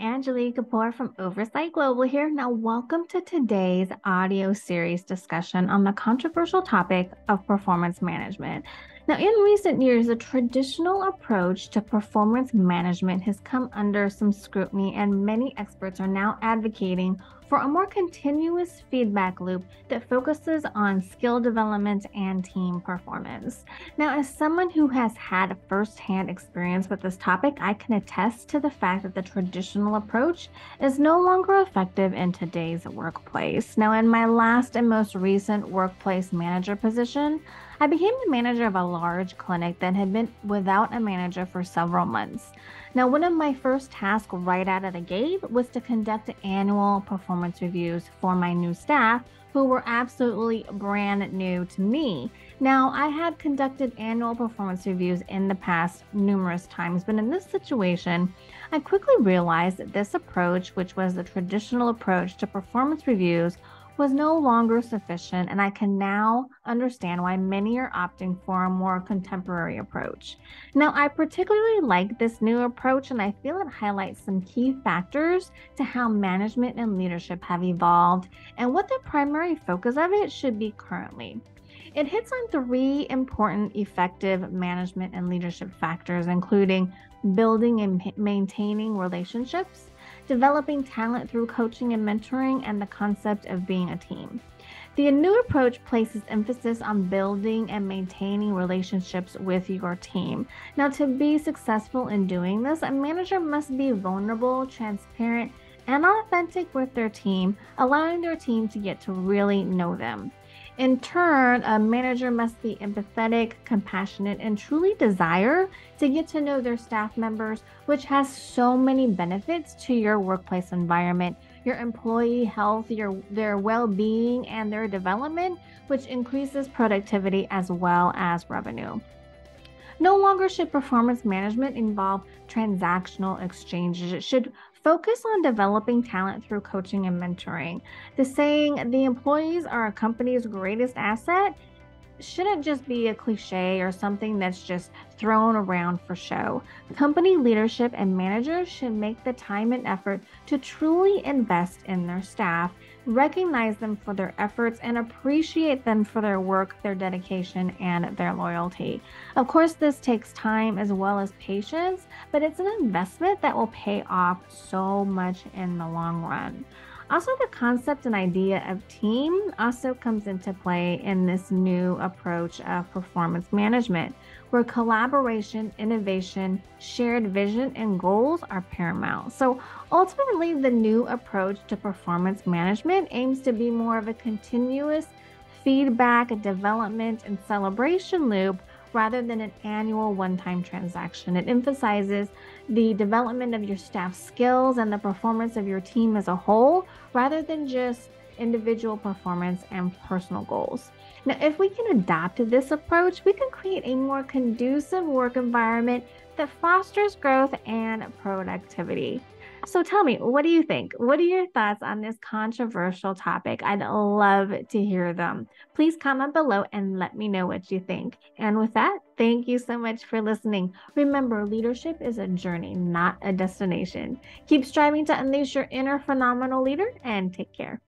Anjali Kapoor from Oversight Global here. Now, welcome to today's audio series discussion on the controversial topic of performance management. Now, in recent years, the traditional approach to performance management has come under some scrutiny, and many experts are now advocating for a more continuous feedback loop that focuses on skill development and team performance. Now, as someone who has had a firsthand experience with this topic, I can attest to the fact that the traditional approach is no longer effective in today's workplace. Now, in my last and most recent workplace manager position, I became the manager of a large clinic that had been without a manager for several months. Now, one of my first tasks right out of the gate was to conduct annual performance reviews for my new staff, who were absolutely brand new to me. Now, I had conducted annual performance reviews in the past numerous times, but in this situation, I quickly realized that this approach, which was the traditional approach to performance reviews, was no longer sufficient, and I can now understand why many are opting for a more contemporary approach. Now, I particularly like this new approach, and I feel it highlights some key factors to how management and leadership have evolved and what the primary focus of it should be currently. It hits on three important effective management and leadership factors, including building and maintaining relationships, developing talent through coaching and mentoring, and the concept of being a team. The new approach places emphasis on building and maintaining relationships with your team. Now, to be successful in doing this, a manager must be vulnerable, transparent, and authentic with their team, allowing their team to get to really know them. In turn, a manager must be empathetic, compassionate, and truly desire to get to know their staff members, which has so many benefits to your workplace environment, your employee health, their well-being, and their development, which increases productivity as well as revenue. No longer should performance management involve transactional exchanges. It should focus on developing talent through coaching and mentoring. The saying, "The employees are a company's greatest asset," shouldn't just be a cliche or something that's just thrown around for show. Company leadership and managers should make the time and effort to truly invest in their staff, recognize them for their efforts, and appreciate them for their work, their dedication, and their loyalty. Of course, this takes time as well as patience, but it's an investment that will pay off so much in the long run. Also, the concept and idea of team also comes into play in this new approach of performance management, where collaboration, innovation, shared vision, and goals are paramount. So ultimately, the new approach to performance management aims to be more of a continuous feedback, development, and celebration loop rather than an annual one-time transaction. It emphasizes the development of your staff skills and the performance of your team as a whole, rather than just individual performance and personal goals. Now, if we can adopt this approach, we can create a more conducive work environment that fosters growth and productivity. So tell me, what do you think? What are your thoughts on this controversial topic? I'd love to hear them. Please comment below and let me know what you think. And with that, thank you so much for listening. Remember, leadership is a journey, not a destination. Keep striving to unleash your inner phenomenal leader, and take care.